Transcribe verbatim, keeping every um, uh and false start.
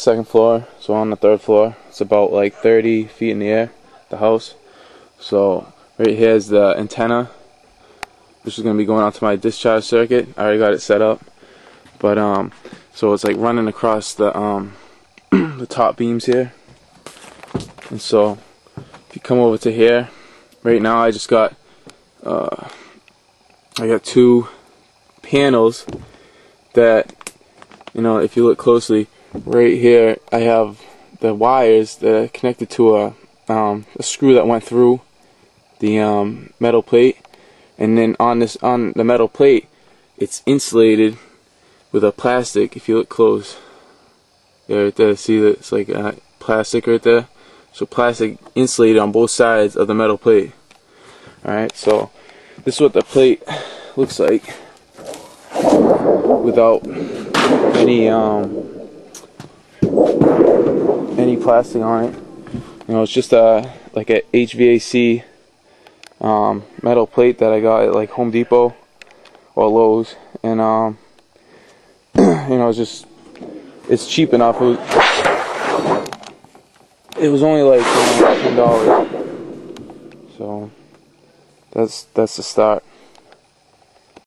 Second floor, so on the third floor. It's about like thirty feet in the air, the house. So right here is the antenna, which is going to be going out to my discharge circuit. I already got it set up, but um so it's like running across the um the top beams here. And so if you come over to here, right now I just got uh I got two panels that, you know, if you look closely right here, I have the wires that are connected to a um a screw that went through the um metal plate, and then on this on the metal plate it's insulated with a plastic. If you look close there, right there, see that it's like uh, plastic right there. So plastic insulated on both sides of the metal plate. Alright, so this is what the plate looks like without any um any plastic on it. You know, it's just a like a H V A C um, metal plate that I got at like Home Depot or Lowes, and um, you know, it's just it's cheap enough. It was, it was only like ten dollars, so that's that's the start.